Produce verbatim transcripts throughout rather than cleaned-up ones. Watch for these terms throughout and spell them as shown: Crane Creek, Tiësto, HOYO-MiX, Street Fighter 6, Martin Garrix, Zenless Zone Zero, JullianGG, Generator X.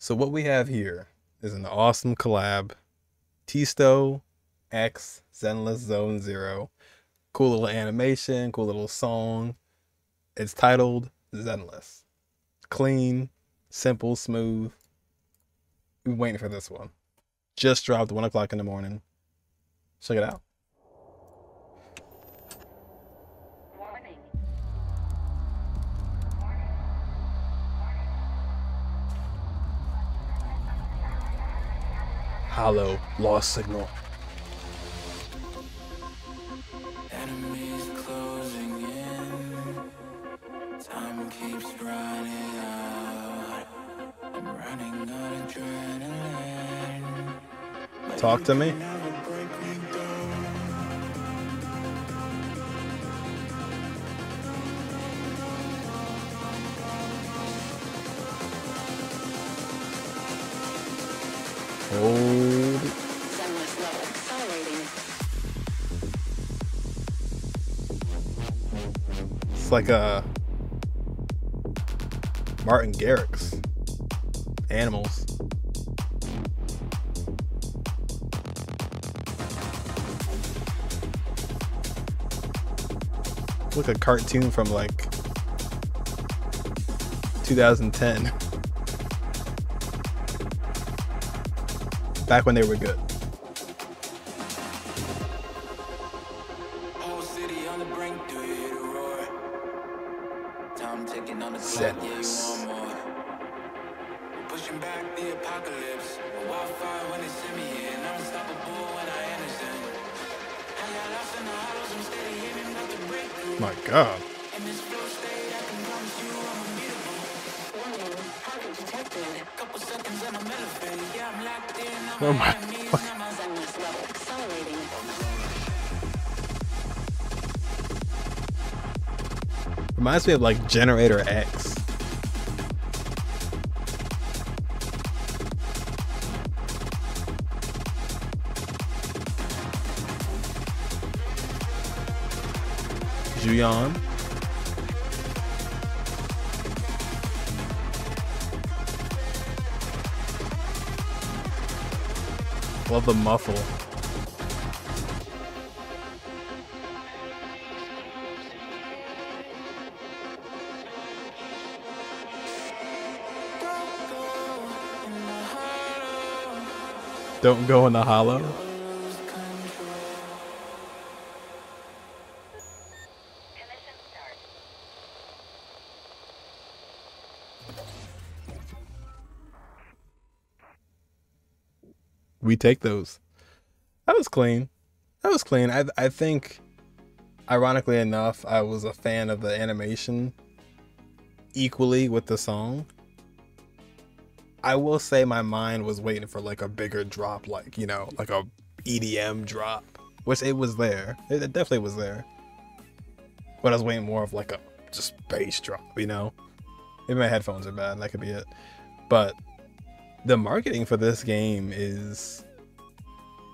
So what we have here is an awesome collab. Tiësto X Zenless Zone Zero. Cool little animation, cool little song. It's titled Zenless. Clean, simple, smooth. We've been waiting for this one. Just dropped one o'clock in the morning. Check it out. Hollow, lost signal. Enemies closing in. Time keeps running out. I'm running on adrenaline. Talk to me. Oh. It's like a Martin Garrix. Animals. Look, a cartoon from like two thousand ten. Back when they were good. Zenless. Pushing back the apocalypse. Wildfire when they send me in. Unstoppable when I understand. I got lost in the hollows and steady hitting not to break through. My God. And this flow state, I can promise you I'm unbeatable. Warning, highly detected. Couple seconds and I'm elephant. Yeah, I'm locked in. I'm my enemies. I'm on Zenless level. Accelerating. Reminds me of like Generator X. Julian. Love the muffle. Don't go in the hollow. We take those. That was clean. That was clean. I I think, ironically enough, I was a fan of the animation equally with the song. I will say my mind was waiting for like a bigger drop, like, you know, like a E D M drop, which it was there. It, it definitely was there. But I was waiting more of like a just bass drop, you know? Maybe my headphones are bad and that could be it. But the marketing for this game is,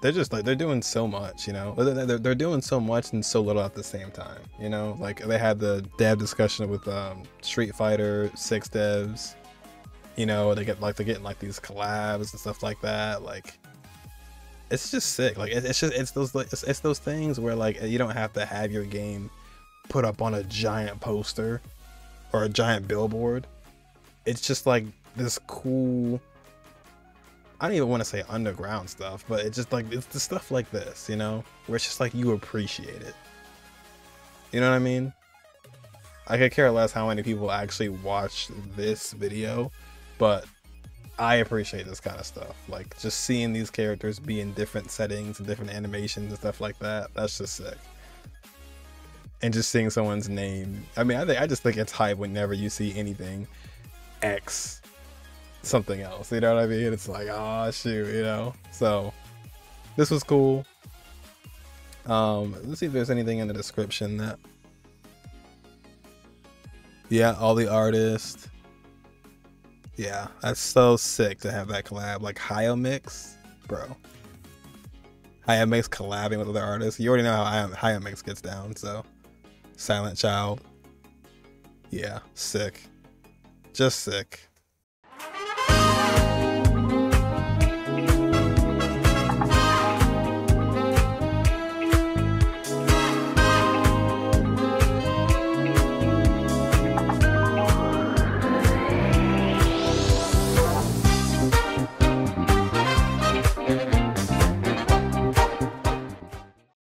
they're just like, they're doing so much, you know, they're, they're doing so much and so little at the same time, you know, like they had the dev discussion with um, Street Fighter six devs, you know, they get like, they're getting like these collabs and stuff like that. Like, it's just sick. Like, it's just, it's those, like, it's, it's those things where like, you don't have to have your game put up on a giant poster or a giant billboard. It's just like this cool, I don't even want to say underground stuff, but it's just like, it's the stuff like this, you know, where it's just like, you appreciate it. You know what I mean? I could care less how many people actually watch this video, but I appreciate this kind of stuff. Like just seeing these characters be in different settings and different animations and stuff like that. That's just sick. And just seeing someone's name. I mean, I think, I just think it's hype whenever you see anything X something else, you know what I mean? It's like, ah, shoot, you know. So this was cool. Um let's see if there's anything in the description. That, yeah, all the artists. Yeah, that's so sick to have that collab. Like HOYO-MiX, bro. HOYO-MiX collabing with other artists. You already know how HOYO-MiX gets down. So Silent Child, yeah, sick. Just sick.